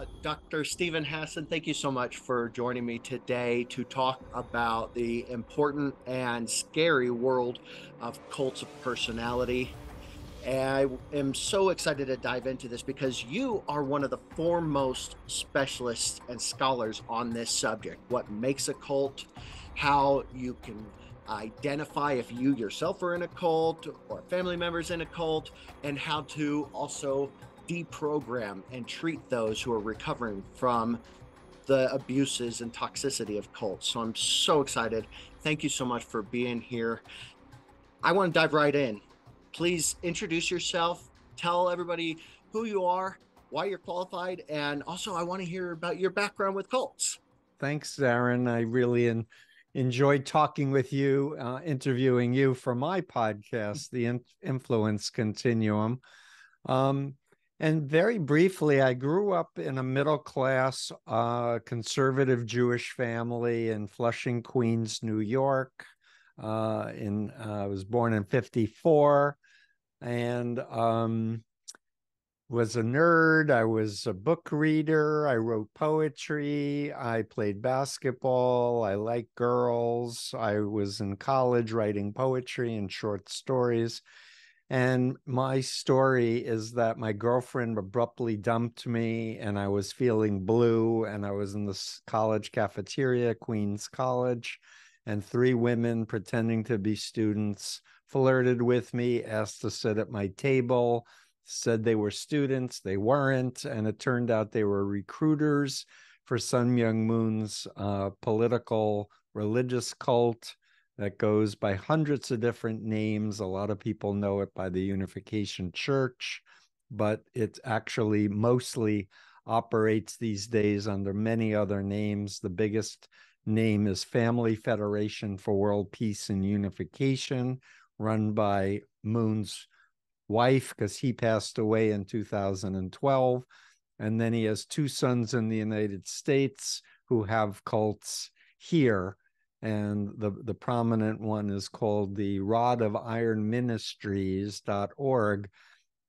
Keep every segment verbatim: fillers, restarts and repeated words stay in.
Uh, Doctor Stephen Hassan, thank you so much for joining me today to talk about the important and scary world of cults of personality. And I am so excited to dive into this because you are one of the foremost specialists and scholars on this subject. What makes a cult, how you can identify if you yourself are in a cult or family members in a cult, and how to also deprogram and treat those who are recovering from the abuses and toxicity of cults. So I'm so excited. Thank you so much for being here. I want to dive right in. Please introduce yourself, tell everybody who you are, why you're qualified, and also I want to hear about your background with cults. Thanks, Aaron. I really am enjoyed talking with you, uh, interviewing you for my podcast, The In- Influence Continuum. Um, and very briefly, I grew up in a middle-class uh, conservative Jewish family in Flushing, Queens, New York. Uh, in uh, I was born in fifty-four and um, was a nerd. I was a book reader. I wrote poetry. I played basketball. I liked girls. I was in college writing poetry and short stories. And my story is that my girlfriend abruptly dumped me and I was feeling blue, and I was in this college cafeteria, Queens College, and three women pretending to be students flirted with me, asked to sit at my table, said they were students. They weren't. And it turned out they were recruiters for Sun Myung Moon's uh, political religious cult that goes by hundreds of different names. A lot of people know it by the Unification Church, but it actually mostly operates these days under many other names. The biggest name is Family Federation for World Peace and Unification, run by Moon's wife, because he passed away in two thousand twelve. And then he has two sons in the United States who have cults here. And the, the prominent one is called the Rod of Iron Ministries dot org.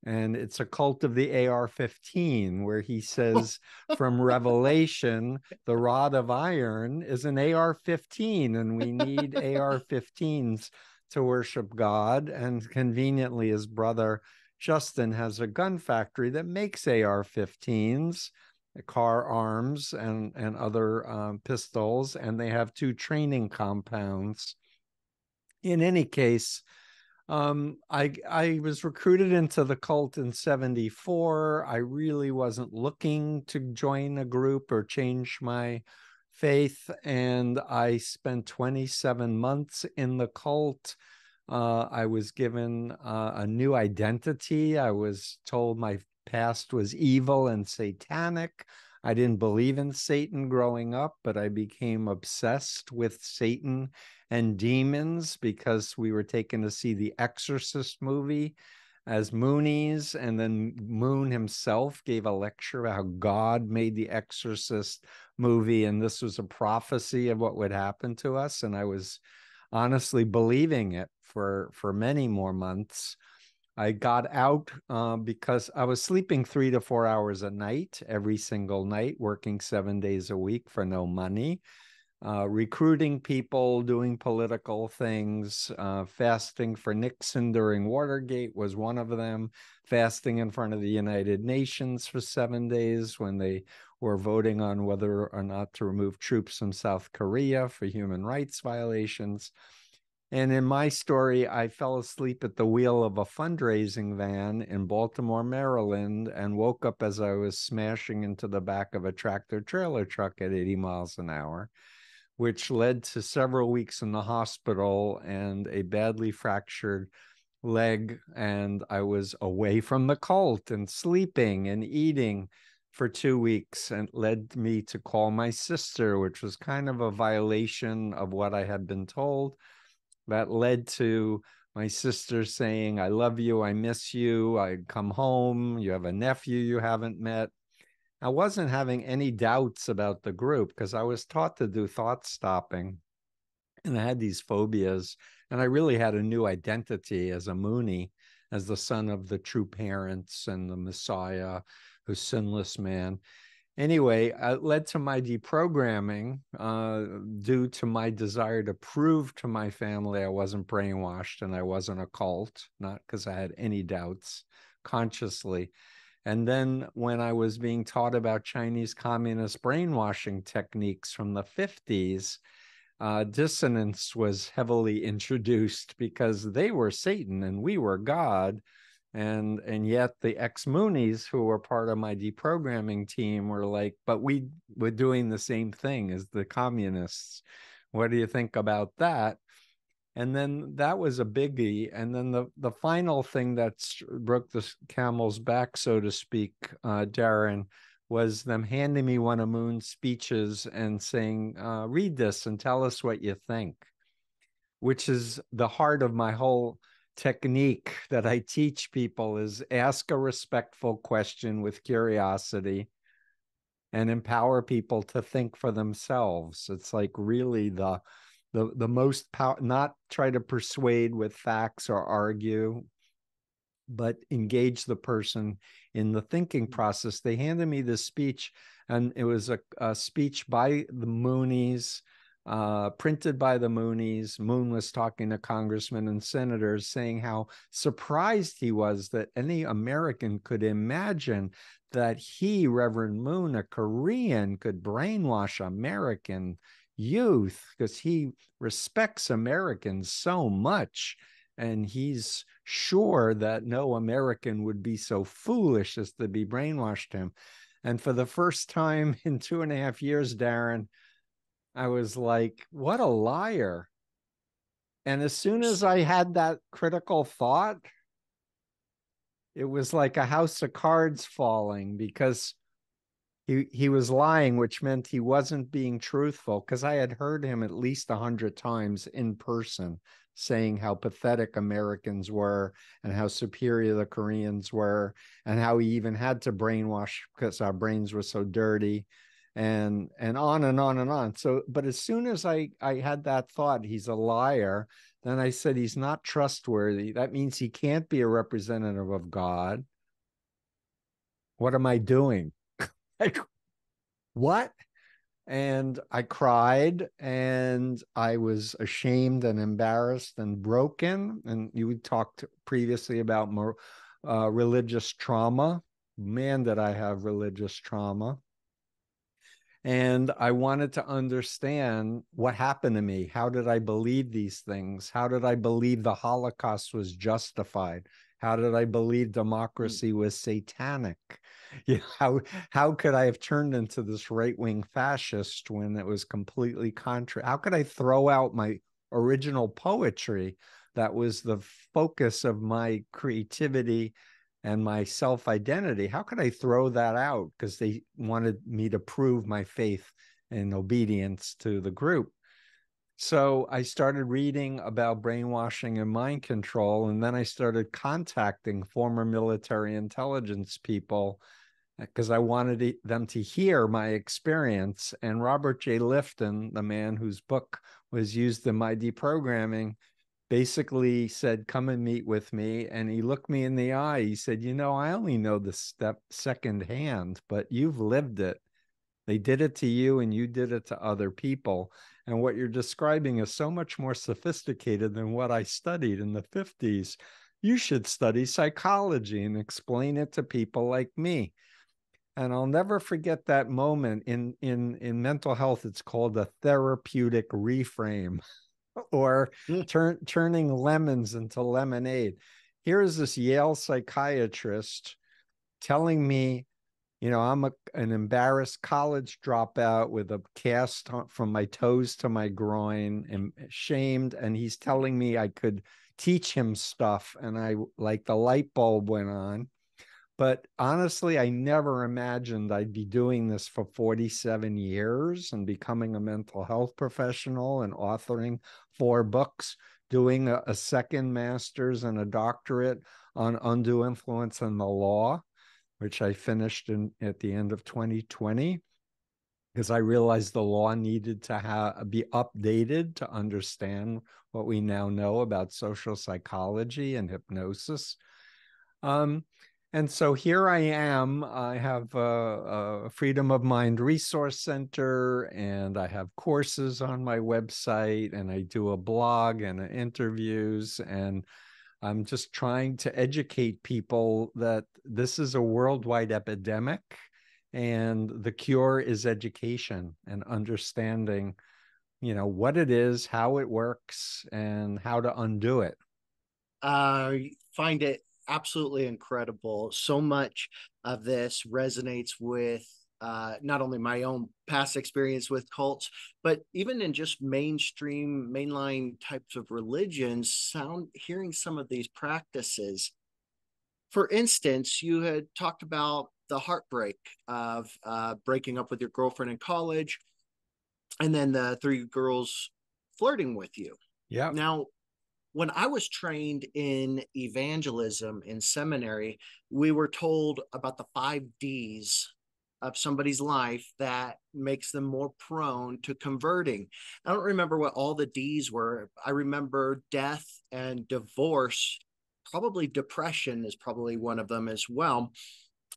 And it's a cult of the A R fifteen, where he says from Revelation, the rod of iron is an A R fifteen, and we need A R fifteens to worship God. And conveniently, his brother Justin has a gun factory that makes A R fifteens, car arms, and, and other um, pistols. And they have two training compounds. In any case, Um, I, I was recruited into the cult in seventy-four. I really wasn't looking to join a group or change my faith. And I spent twenty-seven months in the cult. Uh, I was given uh, a new identity. I was told my past was evil and satanic. I didn't believe in Satan growing up, but I became obsessed with Satan and demons because we were taken to see the Exorcist movie as Moonies. And then Moon himself gave a lecture about how God made the Exorcist movie. And this was a prophecy of what would happen to us. And I was honestly believing it for, for many more months. I got out uh, because I was sleeping three to four hours a night, every single night, working seven days a week for no money, uh, recruiting people, doing political things, uh, fasting for Nixon during Watergate was one of them, fasting in front of the United Nations for seven days when they were voting on whether or not to remove troops from South Korea for human rights violations. And in my story, I fell asleep at the wheel of a fundraising van in Baltimore, Maryland, and woke up as I was smashing into the back of a tractor trailer truck at eighty miles an hour, which led to several weeks in the hospital and a badly fractured leg. And I was away from the cult and sleeping and eating for two weeks and led me to call my sister, which was kind of a violation of what I had been told. That led to my sister saying, I love you, I miss you, I come home, you have a nephew you haven't met. I wasn't having any doubts about the group because I was taught to do thought stopping. And I had these phobias. And I really had a new identity as a Moony, as the son of the true parents and the Messiah, who's sinless man. Anyway, it led to my deprogramming uh, due to my desire to prove to my family I wasn't brainwashed and I wasn't a cult, not because I had any doubts consciously. And then when I was being taught about Chinese communist brainwashing techniques from the fifties, uh, dissonance was heavily introduced because they were Satan and we were God. And and yet the ex-Moonies who were part of my deprogramming team were like, but we were doing the same thing as the communists. What do you think about that? And then that was a biggie. And then the, the final thing that broke the camel's back, so to speak, uh, Darren, was them handing me one of Moon's speeches and saying, uh, read this and tell us what you think, which is the heart of my whole technique that I teach people is ask a respectful question with curiosity and empower people to think for themselves. It's like really the The, the most power, not try to persuade with facts or argue, but engage the person in the thinking process. They handed me this speech, and it was a, a speech by the Moonies, uh, printed by the Moonies. Moon was talking to congressmen and senators saying how surprised he was that any American could imagine that he, Reverend Moon, a Korean, could brainwash American youth, because he respects Americans so much, and he's sure that no American would be so foolish as to be brainwashed him. And for the first time in two and a half years, Darren, I was like, what a liar. And as soon as I had that critical thought, it was like a house of cards falling, because He, he was lying, which meant he wasn't being truthful, because I had heard him at least a hundred times in person saying how pathetic Americans were and how superior the Koreans were and how he even had to brainwash because our brains were so dirty and and on and on and on. So, but as soon as I, I had that thought, he's a liar, then I said he's not trustworthy. That means he can't be a representative of God. What am I doing? Like, what? And I cried, and I was ashamed and embarrassed and broken. And you talked previously about more, uh, religious trauma. Man, did I have religious trauma. And I wanted to understand what happened to me. How did I believe these things? How did I believe the Holocaust was justified? How did I believe democracy was satanic? You know, how, how could I have turned into this right-wing fascist when it was completely contrary? How could I throw out my original poetry that was the focus of my creativity and my self-identity? How could I throw that out? Because they wanted me to prove my faith and obedience to the group. So I started reading about brainwashing and mind control, and then I started contacting former military intelligence people because I wanted them to hear my experience. And Robert J. Lifton, the man whose book was used in my deprogramming, basically said, come and meet with me. And he looked me in the eye. He said, you know, I only know the step secondhand, but you've lived it. They did it to you and you did it to other people. And what you're describing is so much more sophisticated than what I studied in the fifties. You should study psychology and explain it to people like me. And I'll never forget that moment. In, in, in mental health, it's called a therapeutic reframe or turn, turning lemons into lemonade. Here is this Yale psychiatrist telling me, you know, I'm a, an embarrassed college dropout with a cast from my toes to my groin and shamed. And he's telling me I could teach him stuff. And I, like, the light bulb went on. But honestly, I never imagined I'd be doing this for forty-seven years and becoming a mental health professional and authoring four books, doing a, a second master's and a doctorate on undue influence in the law, which I finished in, at the end of twenty twenty, because I realized the law needed to have, be updated to understand what we now know about social psychology and hypnosis. Um, And so here I am. I have a, a Freedom of Mind Resource Center, and I have courses on my website, and I do a blog and interviews, and I'm just trying to educate people that this is a worldwide epidemic, and the cure is education and understanding, you know, what it is, how it works, and how to undo it. I find it absolutely incredible. So much of this resonates with uh, not only my own past experience with cults, but even in just mainstream, mainline types of religions, sound, hearing some of these practices. For instance, you had talked about the heartbreak of uh, breaking up with your girlfriend in college, and then the three girls flirting with you. Yeah. Now, when I was trained in evangelism in seminary, we were told about the five D's of somebody's life that makes them more prone to converting. I don't remember what all the D's were. I remember death and divorce, probably depression is probably one of them as well.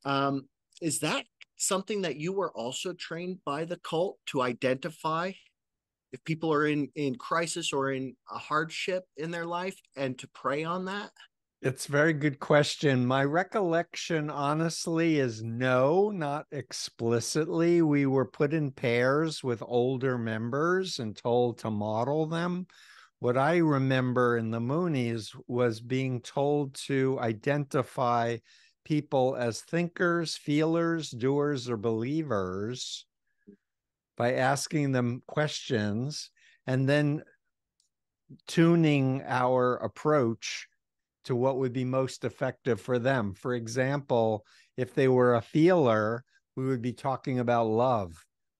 Um, is that something that you were also trained by the cult to identify? If people are in, in crisis or in a hardship in their life, and to prey on that? It's a very good question. My recollection, honestly, is no, not explicitly. We were put in pairs with older members and told to model them. What I remember in the Moonies was being told to identify people as thinkers, feelers, doers, or believers, by asking them questions and then tuning our approach to what would be most effective for them. For example, if they were a feeler, we would be talking about love.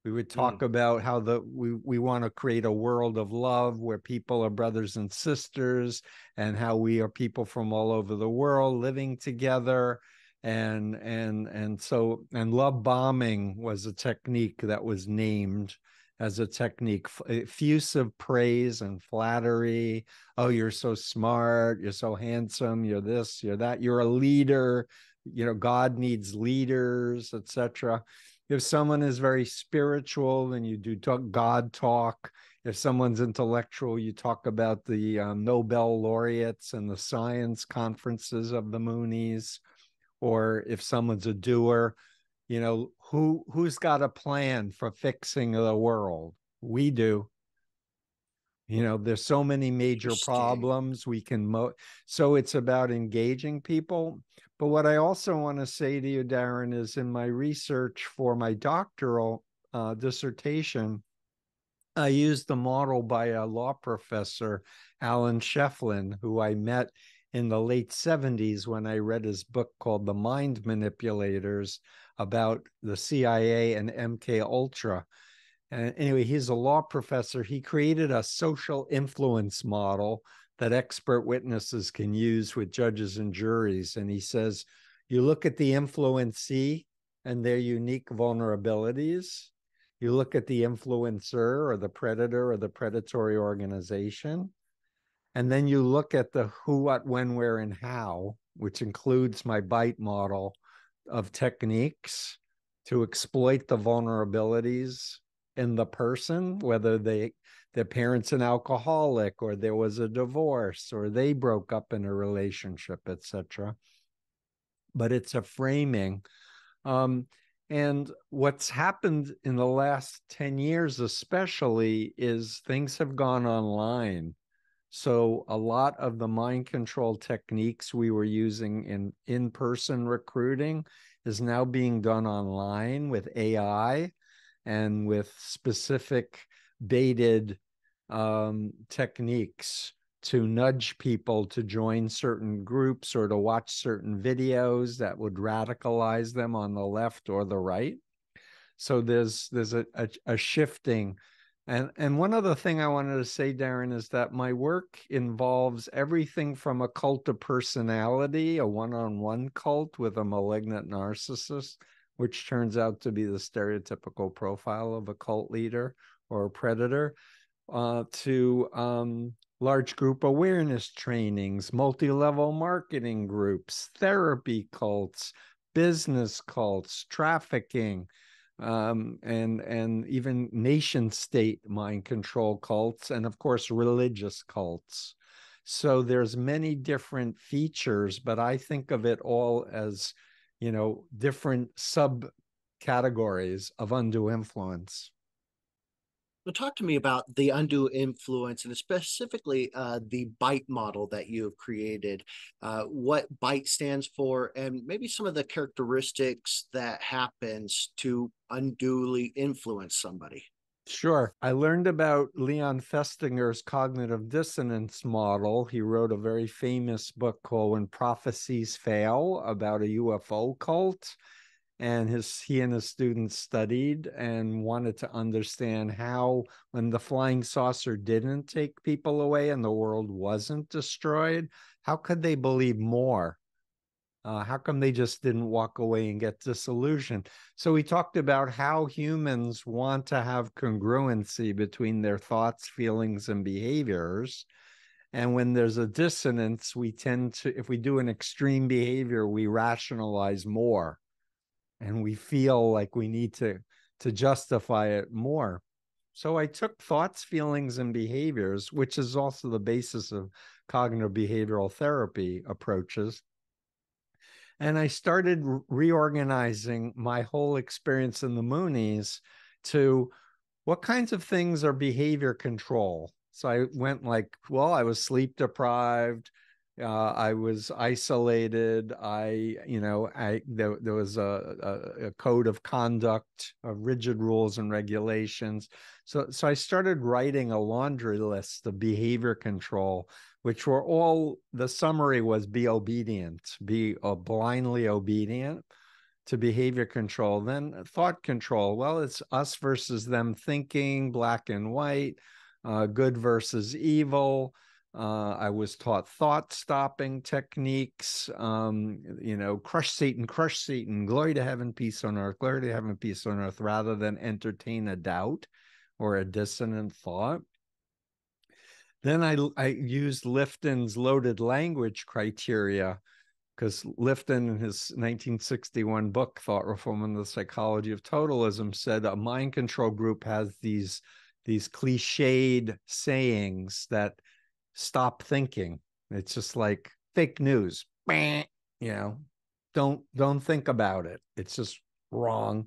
We would talk mm. about how the we, we want to create a world of love where people are brothers and sisters, and how we are people from all over the world living together. And, and, and so, and love bombing was a technique that was named as a technique, effusive praise and flattery. Oh, you're so smart. You're so handsome. You're this, you're that, you're a leader. You know, God needs leaders, et cetera. If someone is very spiritual, then you do talk, God talk. If someone's intellectual, you talk about the um, Nobel laureates and the science conferences of the Moonies. Or if someone's a doer, you know, who, who's got a plan for fixing the world? We do. You know, there's so many major problems we can, mo so it's about engaging people. But what I also want to say to you, Darren, is in my research for my doctoral uh, dissertation, I used the model by a law professor, Alan Sheflin, who I met in the late seventies when I read his book called The Mind Manipulators about the C I A and M K Ultra. And anyway, he's a law professor. He created a social influence model that expert witnesses can use with judges and juries. And he says, you look at the influencee and their unique vulnerabilities. You look at the influencer or the predator or the predatory organization. And then you look at the who, what, when, where, and how, which includes my BITE model of techniques to exploit the vulnerabilities in the person, whether they their parent's an alcoholic, or there was a divorce, or they broke up in a relationship, et cetera. But it's a framing. Um, and what's happened in the last ten years especially is things have gone online. So a lot of the mind control techniques we were using in in-person recruiting is now being done online with A I and with specific baited um, techniques to nudge people to join certain groups or to watch certain videos that would radicalize them on the left or the right. So there's there's a, a, a shifting. And, and one other thing I wanted to say, Darren, is that my work involves everything from a cult of personality, a one-on-one cult with a malignant narcissist, which turns out to be the stereotypical profile of a cult leader or a predator, uh, to um, large group awareness trainings, multi-level marketing groups, therapy cults, business cults, trafficking, um, and, and even nation state mind control cults, and of course, religious cults. So there's many different features, but I think of it all as, you know, different subcategories of undue influence. Well, talk to me about the undue influence and specifically uh, the BITE model that you've created, uh, what BITE stands for, and maybe some of the characteristics that happens to unduly influence somebody. Sure. I learned about Leon Festinger's cognitive dissonance model. He wrote a very famous book called When Prophecies Fail about a U F O cult. And his he and his students studied and wanted to understand how, when the flying saucer didn't take people away and the world wasn't destroyed, how could they believe more? Uh, how come they just didn't walk away and get disillusioned? So we talked about how humans want to have congruency between their thoughts, feelings, and behaviors. And when there's a dissonance, we tend to, if we do an extreme behavior, we rationalize more. And we feel like we need to, to justify it more. So I took thoughts, feelings, and behaviors, which is also the basis of cognitive behavioral therapy approaches. And I started reorganizing my whole experience in the Moonies to what kinds of things are behavior control. So I went like, well, I was sleep deprived. Uh, I was isolated. I, you know, I there, there was a, a, a code of conduct, of rigid rules and regulations. So, so I started writing a laundry list of behavior control, which were all, the summary was be obedient, be uh, blindly obedient to behavior control. Then thought control. Well, it's us versus them thinking, black and white, uh, good versus evil. Uh, I was taught thought-stopping techniques, um, you know, crush Satan, crush Satan, glory to heaven, peace on earth, glory to heaven, peace on earth, rather than entertain a doubt or a dissonant thought. Then I, I used Lifton's loaded language criteria, because Lifton in his nineteen sixty-one book, Thought Reform and the Psychology of Totalism, said a mind control group has these, these cliched sayings that stop thinking. It's just like fake news. You know, don't don't think about it. It's just wrong,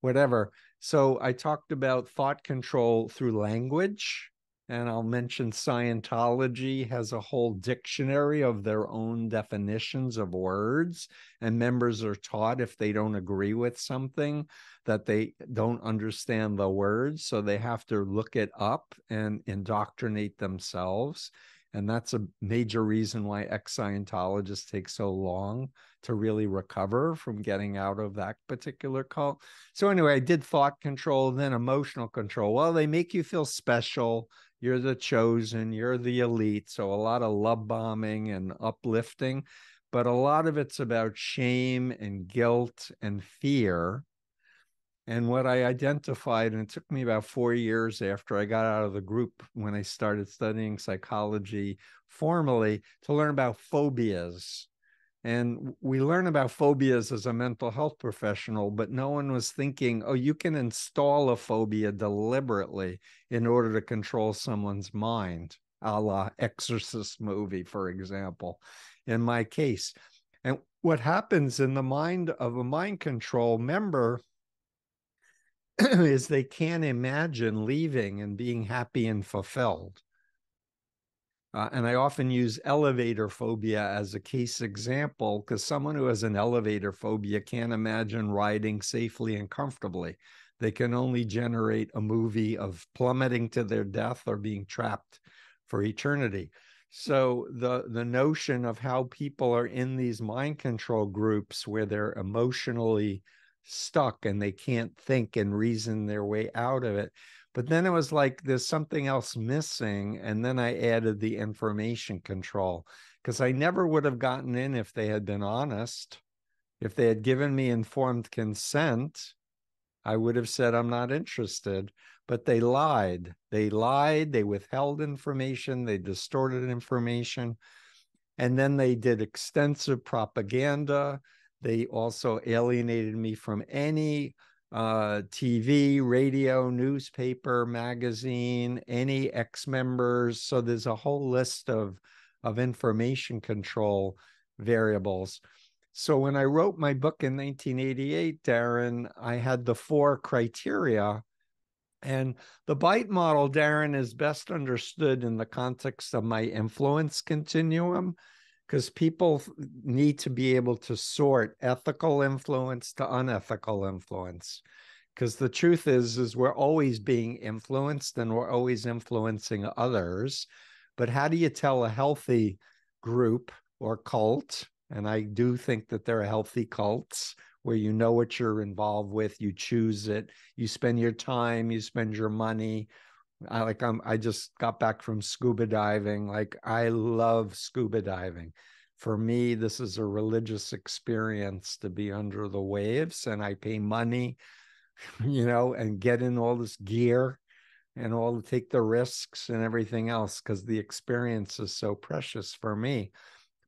whatever. So I talked about thought control through language, and I'll mention Scientology has a whole dictionary of their own definitions of words, and members are taught if they don't agree with something that they don't understand the words, so they have to look it up and indoctrinate themselves. And that's a major reason why ex-Scientologists take so long to really recover from getting out of that particular cult. So anyway, I did thought control, then emotional control. Well, they make you feel special. You're the chosen. You're the elite. So a lot of love bombing and uplifting. But a lot of it's about shame and guilt and fear. And what I identified, and it took me about four years after I got out of the group when I started studying psychology formally, to learn about phobias. And we learn about phobias as a mental health professional, but no one was thinking, oh, you can install a phobia deliberately in order to control someone's mind, a la Exorcist movie, for example, in my case. And what happens in the mind of a mind control member is they can't imagine leaving and being happy and fulfilled. Uh, and I often use elevator phobia as a case example, because someone who has an elevator phobia can't imagine riding safely and comfortably. They can only generate a movie of plummeting to their death or being trapped for eternity. So the, the notion of how people are in these mind control groups where they're emotionally stuck and they can't think and reason their way out of it. But then it was like, there's something else missing. And then I added the information control, because I never would have gotten in if they had been honest. If they had given me informed consent, I would have said, I'm not interested. but they lied. They lied, they withheld information, they distorted information, and then they did extensive propaganda. They also alienated me from any uh, T V, radio, newspaper, magazine, any ex-members. So there's a whole list of, of information control variables. So when I wrote my book in nineteen eighty-eight, Darren, I had the four criteria. And the BITE model, Darren, is best understood in the context of my influence continuum, because people need to be able to sort ethical influence to unethical influence. Because the truth is, is we're always being influenced and we're always influencing others. But how do you tell a healthy group or cult? And I do think that there are healthy cults where you know what you're involved with, you choose it, you spend your time, you spend your money. I like I'm I just got back from scuba diving. Like I love scuba diving. For me, this is a religious experience to be under the waves, and I pay money, you know, and get in all this gear and all take the risks and everything else because the experience is so precious for me.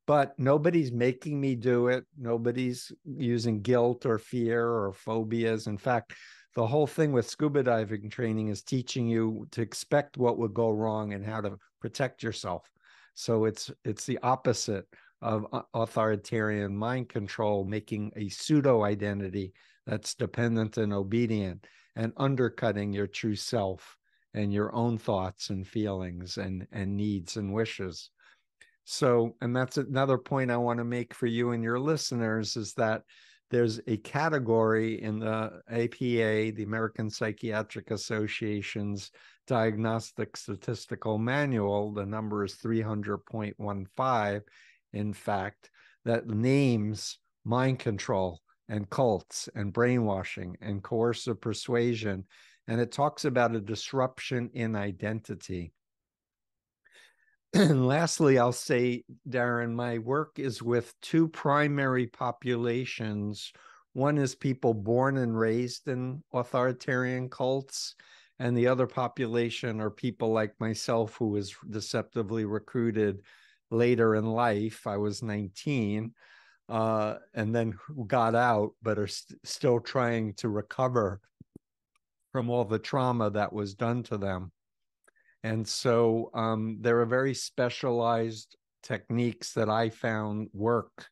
But nobody's making me do it. Nobody's using guilt or fear or phobias. In fact, the whole thing with scuba diving training is teaching you to expect what would go wrong and how to protect yourself. So it's it's the opposite of authoritarian mind control, making a pseudo-identity that's dependent and obedient and undercutting your true self and your own thoughts and feelings and, and needs and wishes. So, and that's another point I want to make for you and your listeners is that there's a category in the A P A, the American Psychiatric Association's Diagnostic Statistical Manual, the number is three hundred point one five, in fact, that names mind control and cults and brainwashing and coercive persuasion. And it talks about a disruption in identity. And lastly, I'll say, Darren, my work is with two primary populations. One is people born and raised in authoritarian cults, and the other population are people like myself who was deceptively recruited later in life. I was nineteen uh, and then got out, but are st- still trying to recover from all the trauma that was done to them. And so um, there are very specialized techniques that I found work,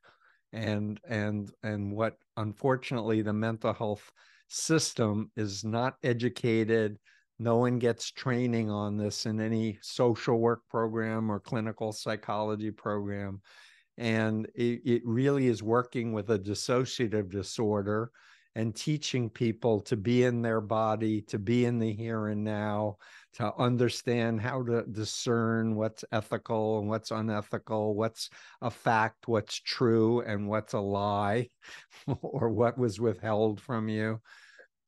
and and and what unfortunately the mental health system is not educated. No one gets training on this in any social work program or clinical psychology program, and it, it really is working with a dissociative disorder and teaching people to be in their body, to be in the here and now, to understand how to discern what's ethical and what's unethical, what's a fact, what's true, and what's a lie, or what was withheld from you.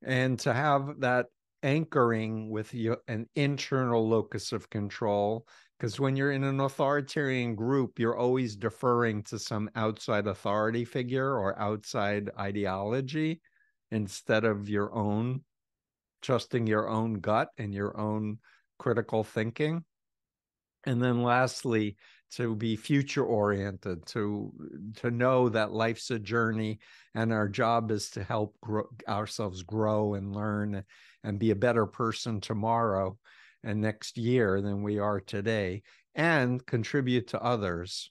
And to have that anchoring with you, an internal locus of control, because when you're in an authoritarian group, you're always deferring to some outside authority figure or outside ideology, instead of your own, trusting your own gut and your own critical thinking. And then lastly, to be future-oriented, to, to know that life's a journey and our job is to help grow, ourselves grow and learn and be a better person tomorrow and next year than we are today, and contribute to others,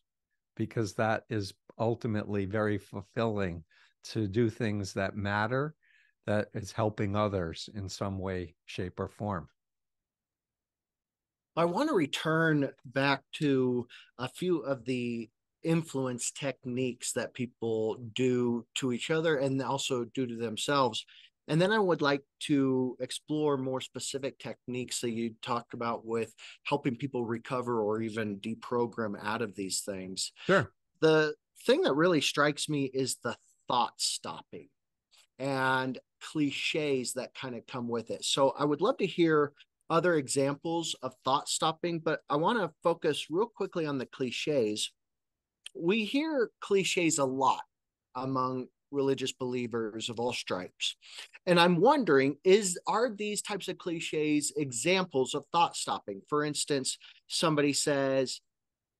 because that is ultimately very fulfilling, to do things that matter, that is helping others in some way, shape, or form. I want to return back to a few of the influence techniques that people do to each other and also do to themselves. And then I would like to explore more specific techniques that you talked about with helping people recover or even deprogram out of these things. Sure. The thing that really strikes me is the thought stopping and cliches that kind of come with it. So I would love to hear other examples of thought stopping, but I want to focus real quickly on the cliches. We hear cliches a lot among religious believers of all stripes. And I'm wondering, is are these types of cliches examples of thought stopping? For instance, somebody says,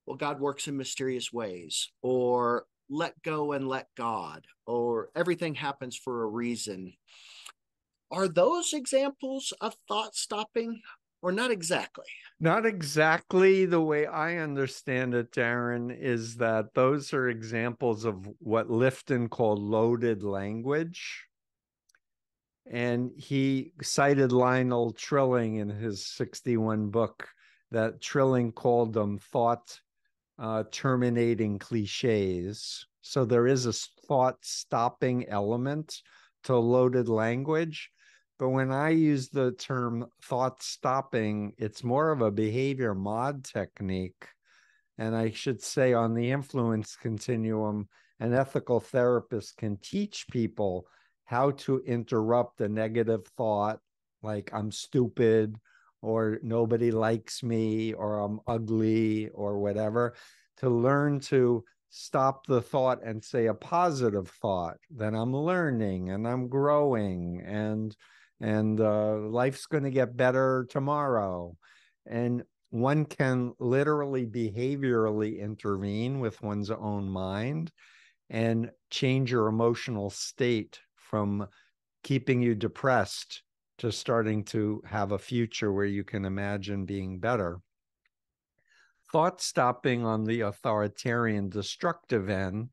well, God works in mysterious ways, or let go and let God, or everything happens for a reason. Are those examples of thought stopping, or not exactly? Not exactly. The way I understand it, Darren, is that those are examples of what Lifton called loaded language. And he cited Lionel Trilling in his sixty-one book, that Trilling called them thought uh, terminating cliches. So there is a thought stopping element to loaded language. But when I use the term thought stopping, it's more of a behavior mod technique. And I should say, on the influence continuum, an ethical therapist can teach people how to interrupt a negative thought, like I'm stupid, or nobody likes me, or I'm ugly, or whatever, to learn to stop the thought and say a positive thought, then I'm learning and I'm growing, and and uh, life's going to get better tomorrow. And one can literally behaviorally intervene with one's own mind and change your emotional state from keeping you depressed to starting to have a future where you can imagine being better. Thought stopping on the authoritarian destructive end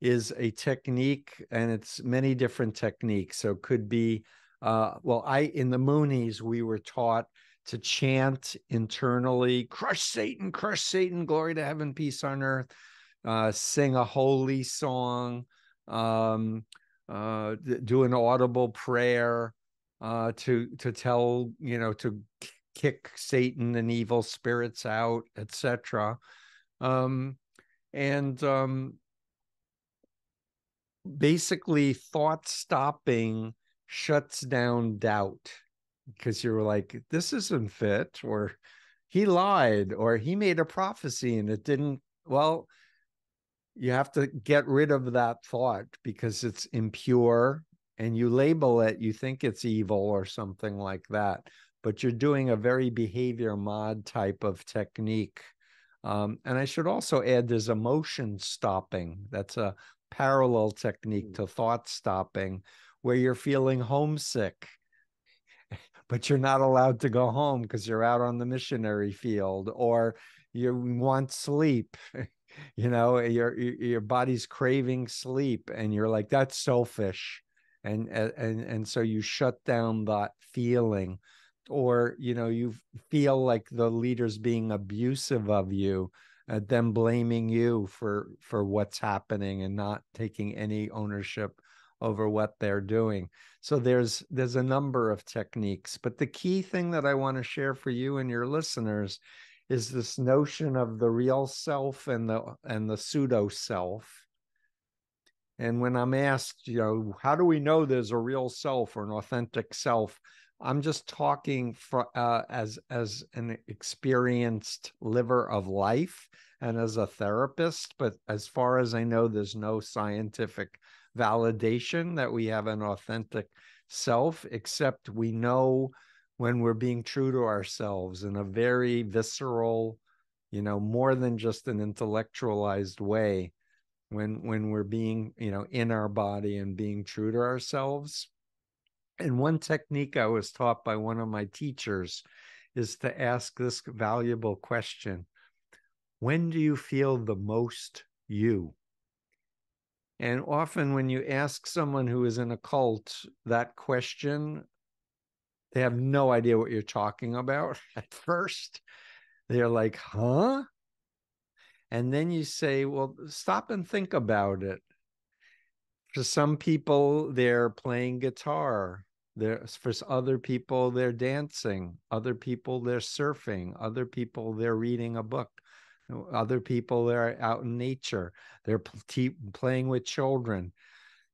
is a technique, and it's many different techniques. So it could be, uh, well, I in the Moonies, we were taught to chant internally, crush Satan, crush Satan, glory to heaven, peace on earth, uh, sing a holy song, um, uh, do an audible prayer uh, to, to tell, you know, to kick Satan and evil spirits out, et cetera. Um, and um, basically, thought stopping shuts down doubt, because you're like, this isn't fit, or he lied, or he made a prophecy and it didn't. Well, you have to get rid of that thought because it's impure, and you label it, you think it's evil or something like that. But you're doing a very behavior mod type of technique. Um, and I should also add, there's emotion stopping. That's a parallel technique to thought stopping, where you're feeling homesick, but you're not allowed to go home because you're out on the missionary field, or you want sleep. You know, your, your body's craving sleep, and you're like, that's selfish. And, and, and so you shut down that feeling. Or, you know, you feel like the leader's being abusive of you, uh, them blaming you for, for what's happening and not taking any ownership over what they're doing. So there's, there's a number of techniques. But the key thing that I want to share for you and your listeners is this notion of the real self and the, and the pseudo self. And when I'm asked, you know, how do we know there's a real self or an authentic self? I'm just talking for, uh, as, as an experienced liver of life and as a therapist, but as far as I know, there's no scientific validation that we have an authentic self, except we know when we're being true to ourselves in a very visceral, you know, more than just an intellectualized way, when, when we're being, you know, in our body and being true to ourselves. And one technique I was taught by one of my teachers is to ask this valuable question: when do you feel the most you? And often when you ask someone who is in a cult that question, they have no idea what you're talking about at first. They're like, huh? And then you say, well, stop and think about it. For some people, they're playing guitar. They're, for other people, they're dancing. Other people, they're surfing. Other people, they're reading a book. Other people, they're out in nature. They're playing with children.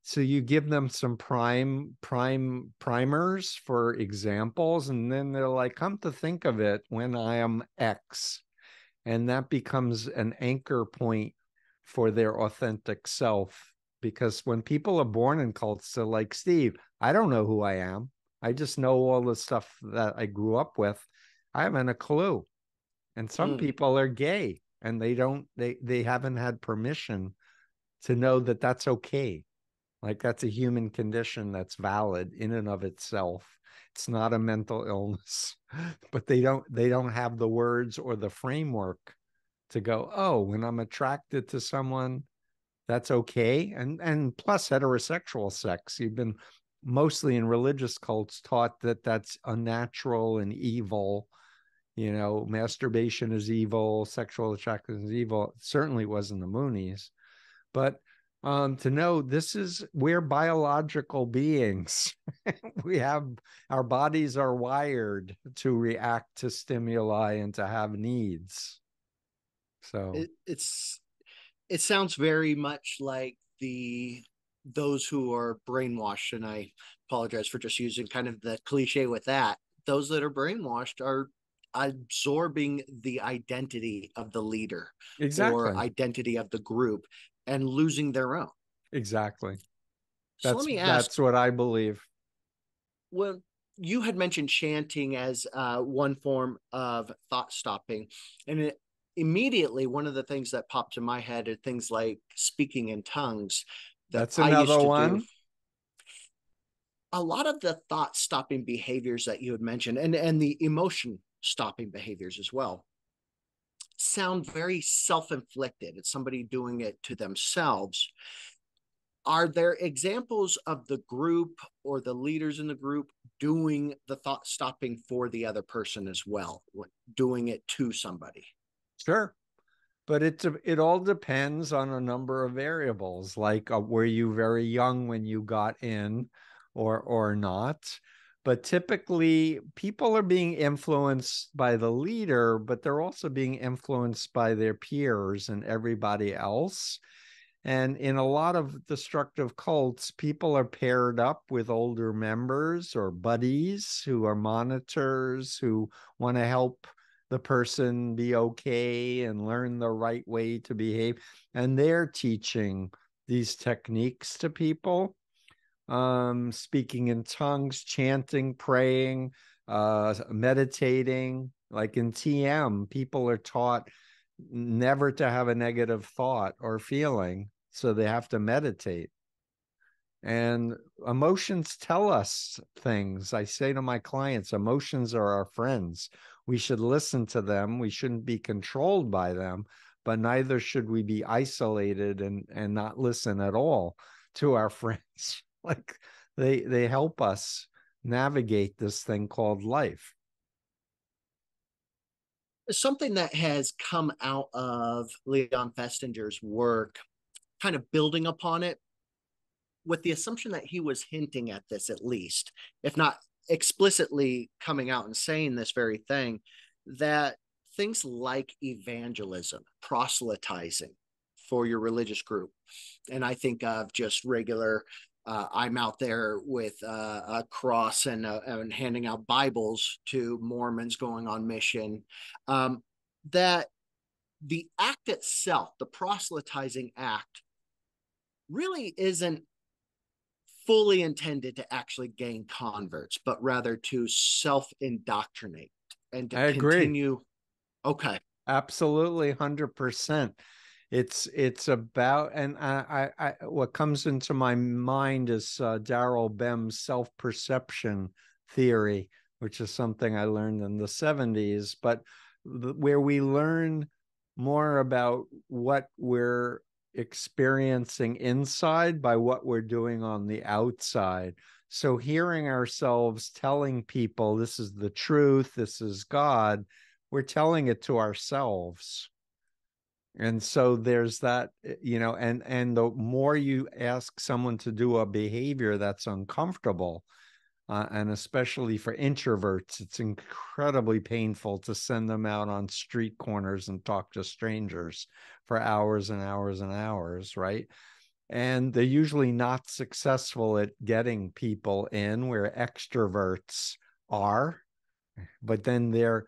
So you give them some prime, prime primers for examples, and then they're like, come to think of it, when I am X. And that becomes an anchor point for their authentic self. because when people are born in cults, they're like, Steve, I don't know who I am. I just know all the stuff that I grew up with. I haven't a clue. And some mm. people are gay and they don't, they, they haven't had permission to know that that's okay. Like that's a human condition that's valid in and of itself. It's not a mental illness, but they don't, they don't have the words or the framework to go, oh, when I'm attracted to someone, that's okay. And, and plus heterosexual sex, you've been mostly in religious cults taught that that's unnatural and evil. You know, masturbation is evil, sexual attraction is evil. It certainly wasn't the Moonies. But um, to know this is, we're biological beings. We have, our bodies are wired to react to stimuli and to have needs. So it, it's, it sounds very much like the, those who are brainwashed, and I apologize for just using kind of the cliche with that, those that are brainwashed are absorbing the identity of the leader exactly. or identity of the group and losing their own. Exactly. That's, so let me ask, that's what I believe. Well, you had mentioned chanting as uh, one form of thought stopping, and it, immediately one of the things that popped in my head are things like speaking in tongues. That that's another one. Do. A lot of the thought stopping behaviors that you had mentioned, and, and the emotion stopping behaviors as well, sound very self-inflicted. It's somebody doing it to themselves. Are there examples of the group or the leaders in the group doing the thought stopping for the other person as well, doing it to somebody? Sure. But it, it all depends on a number of variables, like uh, were you very young when you got in or, or not? But typically, people are being influenced by the leader, but they're also being influenced by their peers and everybody else. And in a lot of destructive cults, people are paired up with older members or buddies who are monitors, who want to help the person be okay and learn the right way to behave. And they're teaching these techniques to people, um, speaking in tongues, chanting, praying, uh, meditating. Like in T M, people are taught never to have a negative thought or feeling, so they have to meditate. And emotions tell us things. I say to my clients, emotions are our friends. We should listen to them. We shouldn't be controlled by them, but neither should we be isolated and, and not listen at all to our friends. Like they, they help us navigate this thing called life. Something that has come out of Leon Festinger's work, kind of building upon it, with the assumption that he was hinting at this at least, if not explicitly coming out and saying this very thing, that things like evangelism, proselytizing for your religious group, and I think of just regular, uh, I'm out there with uh, a cross and, uh, and handing out Bibles to Mormons going on mission, um, that the act itself, the proselytizing act, really isn't fully intended to actually gain converts, but rather to self-indoctrinate and to I continue. Agree. Okay. Absolutely. one hundred percent. It's, it's about, and I, I, I, what comes into my mind is uh, Daryl Bem's self-perception theory, which is something I learned in the seventies, but where we learn more about what we're experiencing inside by what we're doing on the outside. So hearing ourselves telling people, this is the truth, this is God, we're telling it to ourselves. And so there's that, you know, and, and the more you ask someone to do a behavior that's uncomfortable, uh, and especially for introverts, it's incredibly painful to send them out on street corners and talk to strangers for hours and hours and hours, right? And they're usually not successful at getting people in where extroverts are, but then they're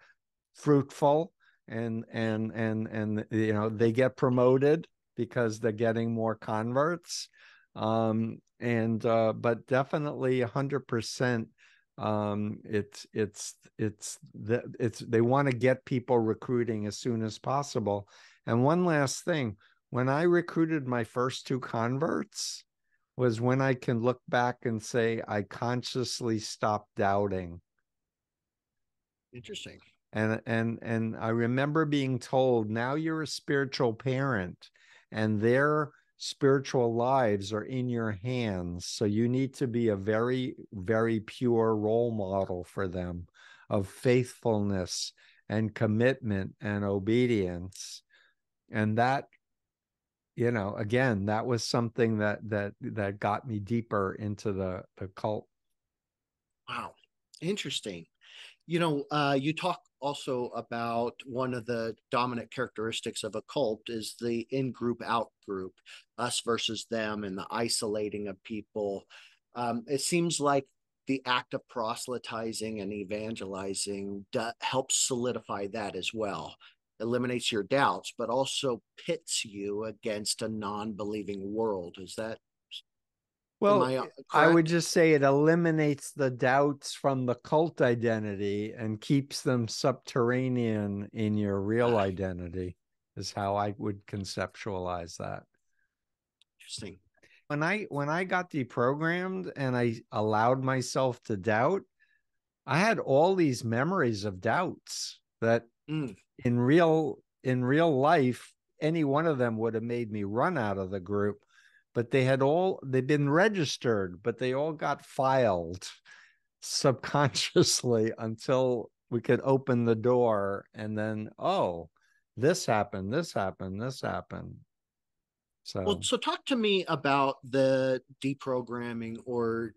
fruitful and, and, and, and, you know, they get promoted because they're getting more converts. Um, and uh, but definitely one hundred percent. Um, it's it's it's the, it's they want to get people recruiting as soon as possible. And one last thing, when I recruited my first two converts was when I can look back and say I consciously stopped doubting. Interesting. And and and I remember being told, now you're a spiritual parent, and their spiritual lives are in your hands. So you need to be a very, very pure role model for them of faithfulness and commitment and obedience. And that, you know, again, that was something that that that got me deeper into the, the cult. Wow. Interesting. You know, uh, you talk also about one of the dominant characteristics of a cult is the in-group, out-group, us versus them, and the isolating of people. Um, it seems like the act of proselytizing and evangelizing helps solidify that as well, eliminates your doubts, but also pits you against a non-believing world. Is that Well, I, I would just say it eliminates the doubts from the cult identity and keeps them subterranean in your real identity, is how I would conceptualize that. Interesting. When I when I got deprogrammed and I allowed myself to doubt, I had all these memories of doubts that mm. in real in real life, any one of them would have made me run out of the group. But they had all, they'd been registered, but they all got filed subconsciously until we could open the door and then, oh, this happened, this happened, this happened. So, well, so talk to me about the deprogramming, or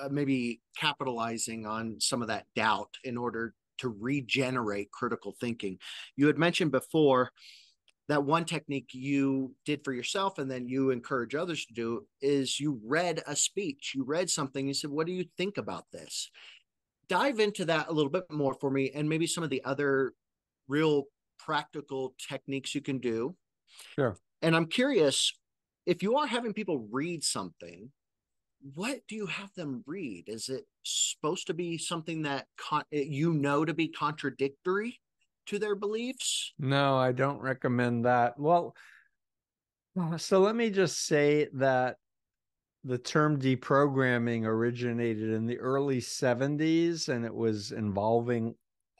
uh, maybe capitalizing on some of that doubt in order to regenerate critical thinking. You had mentioned before that one technique you did for yourself and then you encourage others to do is you read a speech, you read something, you said, what do you think about this? Dive into that a little bit more for me, and maybe some of the other real practical techniques you can do. Sure. And I'm curious, if you are having people read something, what do you have them read? Is it supposed to be something that con- you know to be contradictory to their beliefs? No, I don't recommend that. Well, so let me just say that the term deprogramming originated in the early seventies, and it was involving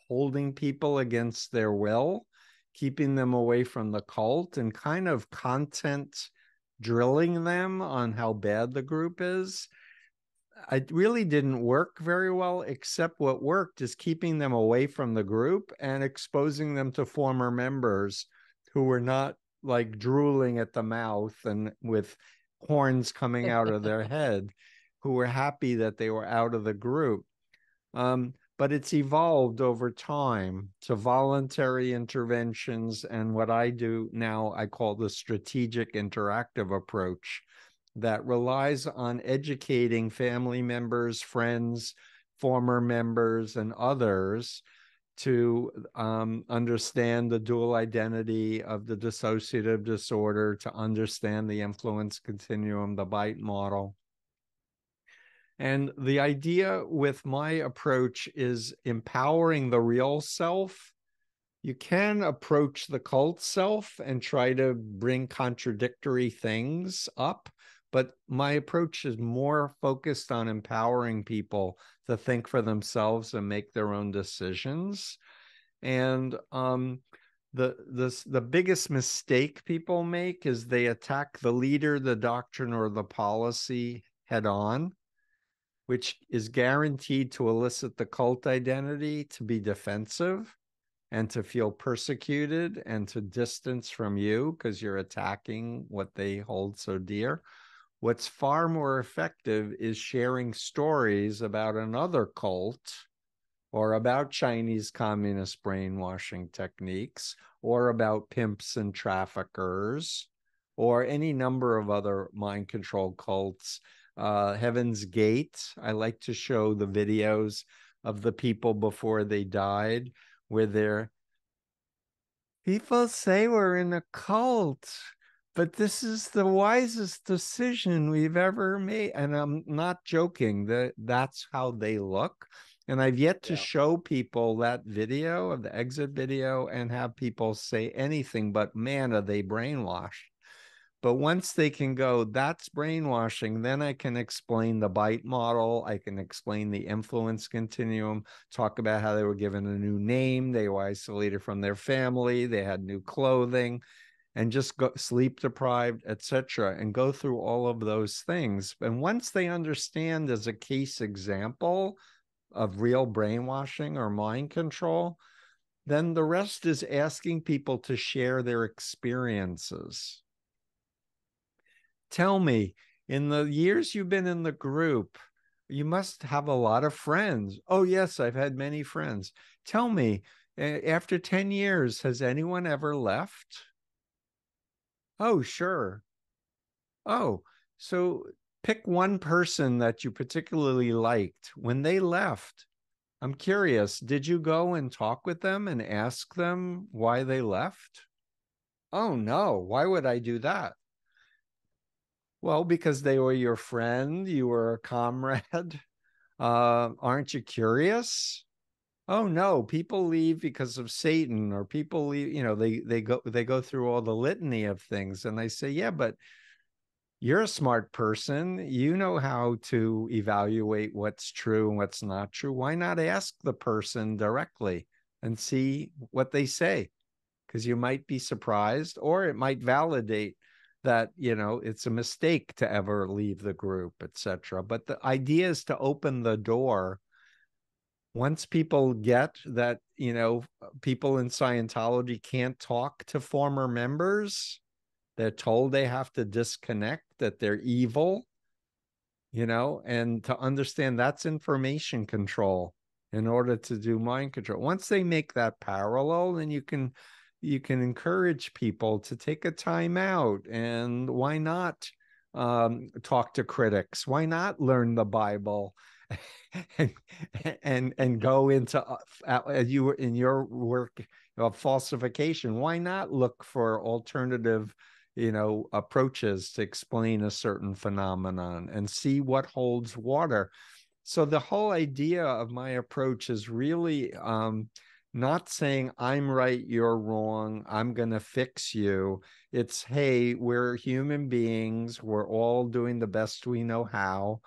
holding people against their will, keeping them away from the cult, and kind of content drilling them on how bad the group is. It really didn't work very well, except what worked is keeping them away from the group and exposing them to former members who were not like drooling at the mouth and with horns coming out of their head, who were happy that they were out of the group. Um, but it's evolved over time to voluntary interventions. And what I do now, I call the strategic interactive approach, that relies on educating family members, friends, former members, and others to um, understand the dual identity of the dissociative disorder, to understand the influence continuum, the BITE model. And the idea with my approach is empowering the real self. You can approach the cult self and try to bring contradictory things up, but my approach is more focused on empowering people to think for themselves and make their own decisions. And um, the, the, the biggest mistake people make is they attack the leader, the doctrine, or the policy head on, which is guaranteed to elicit the cult identity to be defensive and to feel persecuted and to distance from you because you're attacking what they hold so dear. What's far more effective is sharing stories about another cult, or about Chinese communist brainwashing techniques, or about pimps and traffickers, or any number of other mind control cults. Uh, Heaven's Gate, I like to show the videos of the people before they died, where they're, people say we're in a cult, But this is the wisest decision we've ever made. And I'm not joking, that that's how they look. And I've yet to yeah. show people that video of the exit video and have people say anything but, man, are they brainwashed. But once they can go, that's brainwashing, then I can explain the BITE model. I can explain the influence continuum, talk about how they were given a new name. They were isolated from their family. They had new clothing and just go, sleep deprived, et cetera, and go through all of those things. And once they understand as a case example of real brainwashing or mind control, then the rest is asking people to share their experiences. Tell me, in the years you've been in the group, you must have a lot of friends. Oh, yes, I've had many friends. Tell me, after ten years, has anyone ever left? Oh, sure. Oh, so pick one person that you particularly liked. When they left, I'm curious, did you go and talk with them and ask them why they left? Oh, no. Why would I do that? Well, because they were your friend, you were a comrade. Uh, aren't you curious? Oh no, people leave because of Satan, or people leave, you know, they they go they go through all the litany of things. And I say, yeah, but you're a smart person. You know how to evaluate what's true and what's not true. Why not ask the person directly and see what they say? Because you might be surprised, or it might validate that, you know, it's a mistake to ever leave the group, et cetera. But the idea is to open the door. Once people get that, you know, people in Scientology can't talk to former members, they're told they have to disconnect, that they're evil, you know, and to understand that's information control in order to do mind control. Once they make that parallel, then you can you can encourage people to take a time out. And why not um, talk to critics? Why not learn the Bible and, and, and go into, as you were in your work of falsification, why not look for alternative, you know, approaches to explain a certain phenomenon and see what holds water? So the whole idea of my approach is really, um, not saying I'm right, you're wrong, I'm going to fix you. It's, hey, we're human beings. We're all doing the best we know how.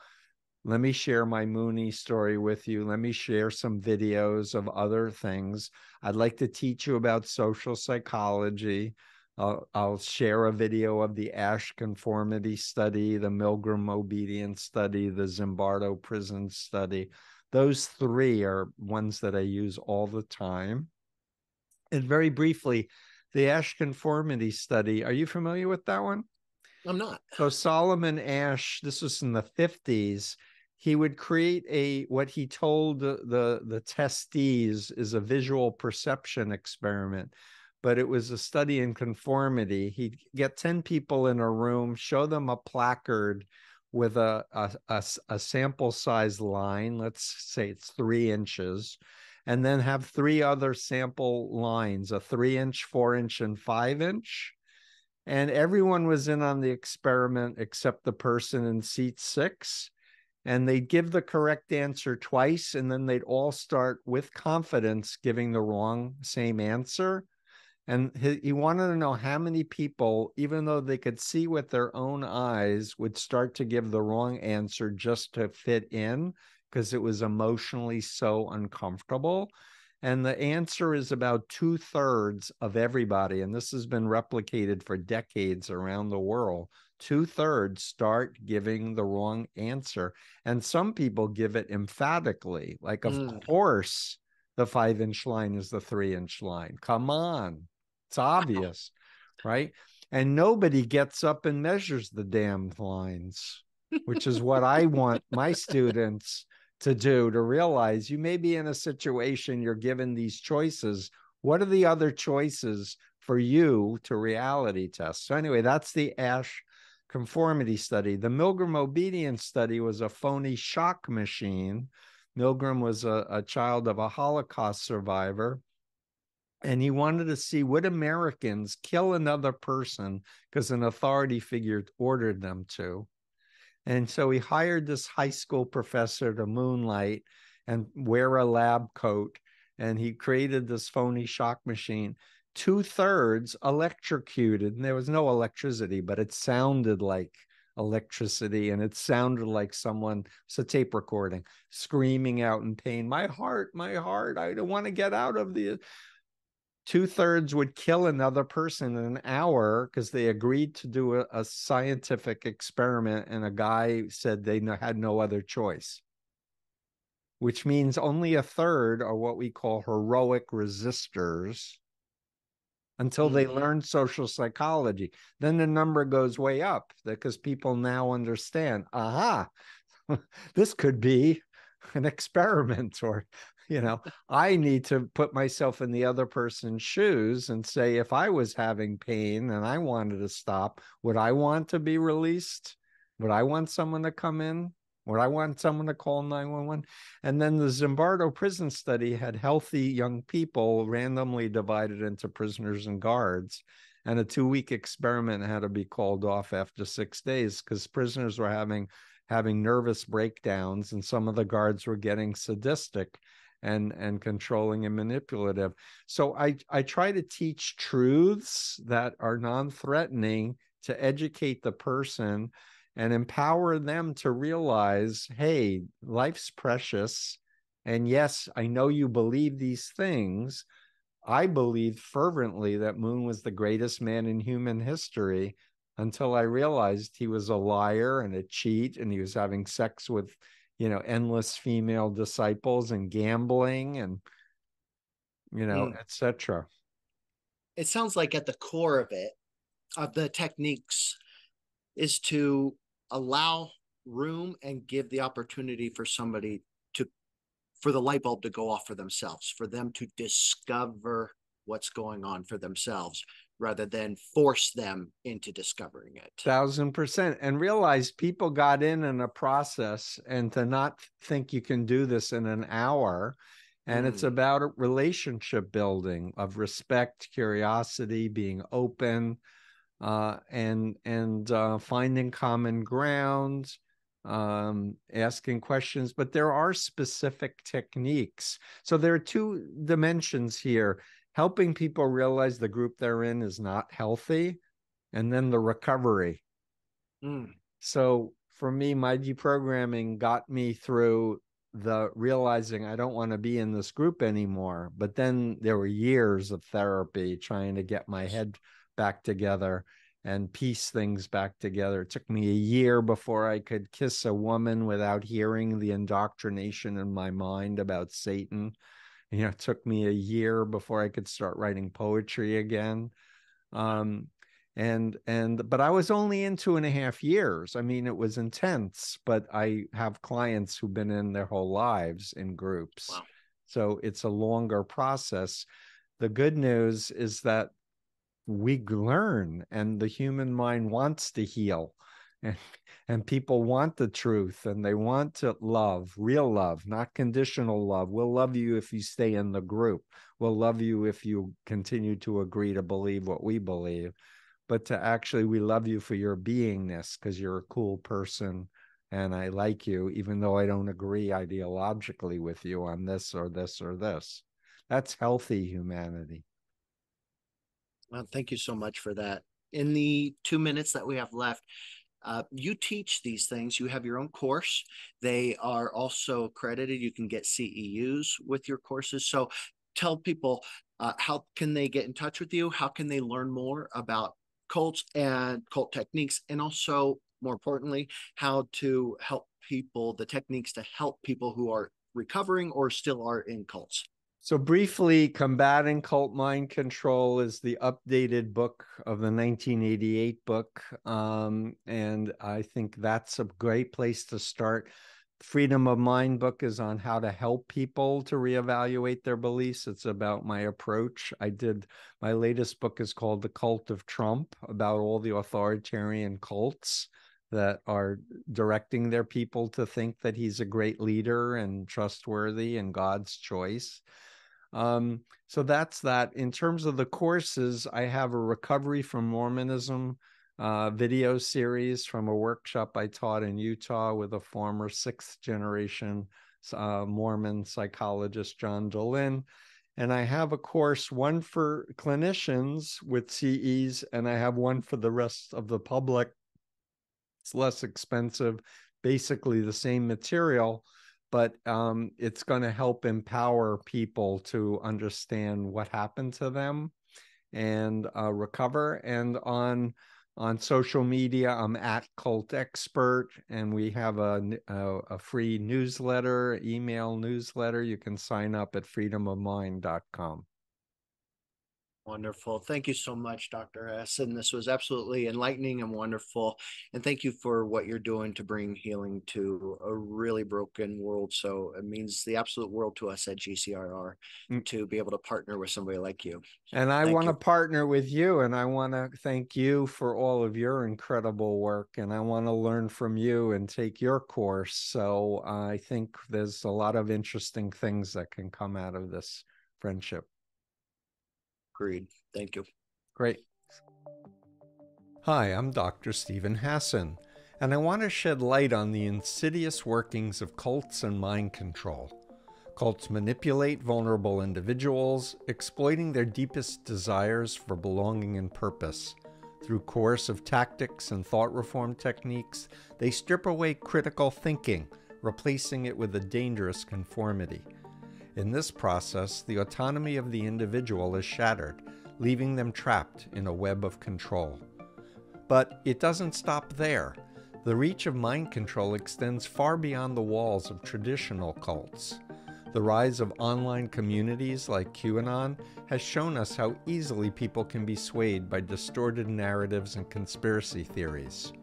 Let me share my Mooney story with you. Let me share some videos of other things. I'd like to teach you about social psychology. Uh, I'll share a video of the Ash conformity study, the Milgram obedience study, the Zimbardo prison study. Those three are ones that I use all the time. And very briefly, the Ash conformity study. Are you familiar with that one? I'm not. So Solomon Ash, this was in the fifties. He would create a, what he told the, the, the testees is a visual perception experiment, but it was a study in conformity. He'd get ten people in a room, show them a placard with a, a, a, a sample size line, let's say it's three inches, and then have three other sample lines, a three inch, four inch, and five inch. And everyone was in on the experiment except the person in seat six. And they'd give the correct answer twice, and then they'd all start with confidence giving the wrong same answer. And he wanted to know how many people, even though they could see with their own eyes, would start to give the wrong answer just to fit in, because it was emotionally so uncomfortable. And the answer is about two thirds of everybody. And this has been replicated for decades around the world. Two thirds start giving the wrong answer. And some people give it emphatically, like, of mm. course, the five inch line is the three inch line. Come on. It's obvious, right? And nobody gets up and measures the damned lines, which is what I want my students to do, to realize you may be in a situation, you're given these choices. What are the other choices for you to reality test? So anyway, that's the Ash conformity study. The Milgram obedience study was a phony shock machine. Milgram was a, a child of a Holocaust survivor. and he wanted to see would Americans kill another person because an authority figure ordered them to. And so he hired this high school professor to moonlight and wear a lab coat, and he created this phony shock machine. Two-thirds electrocuted, and there was no electricity, but it sounded like electricity, and it sounded like someone, it's a tape recording, screaming out in pain, my heart, my heart, I don't want to get out of the... Two-thirds would kill another person in an hour because they agreed to do a, a scientific experiment, and a guy said they no, had no other choice, which means only a third are what we call heroic resistors until they learn social psychology. Then the number goes way up because people now understand, aha, this could be an experiment, or, you know, I need to put myself in the other person's shoes and say, if I was having pain and I wanted to stop, would I want to be released? Would I want someone to come in? Would I want someone to call nine one one? And then the Zimbardo prison study had healthy young people randomly divided into prisoners and guards. And a two-week experiment had to be called off after six days because prisoners were having having nervous breakdowns, and some of the guards were getting sadistic and, and controlling and manipulative. So I, I try to teach truths that are non-threatening to educate the person and empower them to realize, hey, life's precious. And yes, I know you believe these things. I believed fervently that Moon was the greatest man in human history until I realized he was a liar and a cheat, and he was having sex with, you know, endless female disciples and gambling and, you know, mm. et cetera. It sounds like at the core of it, of the techniques, is to allow room and give the opportunity for somebody to, for the light bulb to go off for themselves, for them to discover what's going on for themselves, rather than force them into discovering it. Thousand percent. And realize people got in in a process, and to not think you can do this in an hour. And mm. it's about relationship building of respect, curiosity, being open, uh, and, and, uh, finding common ground, um, asking questions, but there are specific techniques. So there are two dimensions here: helping people realize the group they're in is not healthy, and then the recovery. Mm. So for me, my deprogramming got me through the realizing I don't want to be in this group anymore. But then there were years of therapy trying to get my head back together and piece things back together. It took me a year before I could kiss a woman without hearing the indoctrination in my mind about Satan. You know, it took me a year before I could start writing poetry again. Um, and, and, but I was only in two and a half years. I mean, it was intense, but I have clients who've been in their whole lives in groups. Wow. So it's a longer process. The good news is that we learn, and the human mind wants to heal, and, and people want the truth, and they want to love, real love, not conditional love. We'll love you if you stay in the group. We'll love you if you continue to agree to believe what we believe, but to actually, we love you for your beingness because you're a cool person and I like you, even though I don't agree ideologically with you on this or this or this. That's healthy humanity. Well, thank you so much for that. In the two minutes that we have left, uh, you teach these things. You have your own course. They are also accredited. You can get C E Us with your courses. So tell people, uh, how can they get in touch with you? How can they learn more about cults and cult techniques? And also, more importantly, how to help people, the techniques to help people who are recovering or still are in cults. So briefly, Combating Cult Mind Control is the updated book of the nineteen eighty-eight book, um, and I think that's a great place to start. Freedom of Mind book is on how to help people to reevaluate their beliefs. It's about my approach. I did, my latest book is called The Cult of Trump, about all the authoritarian cults that are directing their people to think that he's a great leader and trustworthy and God's choice. Um, so that's that. In terms of the courses, I have a Recovery from Mormonism uh, video series from a workshop I taught in Utah with a former sixth generation uh, Mormon psychologist, John Dolin. And I have a course, one for clinicians with C Es, and I have one for the rest of the public. It's less expensive, basically the same material, but um, it's going to help empower people to understand what happened to them and uh, recover. And on on social media, I'm at Cult Expert, and we have a, a, a free newsletter, email newsletter. You can sign up at freedom of mind dot com. Wonderful. Thank you so much, Doctor Hassan. This was absolutely enlightening and wonderful. And thank you for what you're doing to bring healing to a really broken world. So it means the absolute world to us at G C R R to be able to partner with somebody like you. So and I want to partner with you. And I want to thank you for all of your incredible work. And I want to learn from you and take your course. So uh, I think there's a lot of interesting things that can come out of this friendship. Agreed. Thank you. Great. Hi, I'm Doctor Stephen Hassan, and I want to shed light on the insidious workings of cults and mind control. Cults manipulate vulnerable individuals, exploiting their deepest desires for belonging and purpose. Through coercive tactics and thought reform techniques, they strip away critical thinking, replacing it with a dangerous conformity. In this process, the autonomy of the individual is shattered, leaving them trapped in a web of control. But it doesn't stop there. The reach of mind control extends far beyond the walls of traditional cults. The rise of online communities like QAnon has shown us how easily people can be swayed by distorted narratives and conspiracy theories.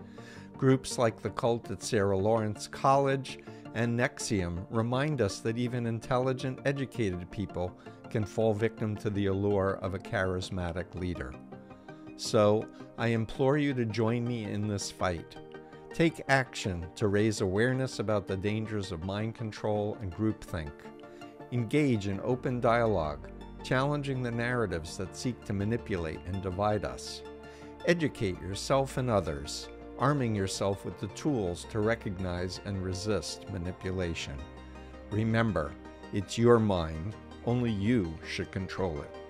Groups like the cult at Sarah Lawrence College and Nexium remind us that even intelligent, educated people can fall victim to the allure of a charismatic leader. So, I implore you to join me in this fight. Take action to raise awareness about the dangers of mind control and groupthink. Engage in open dialogue, challenging the narratives that seek to manipulate and divide us. Educate yourself and others, arming yourself with the tools to recognize and resist manipulation. Remember, it's your mind. Only you should control it.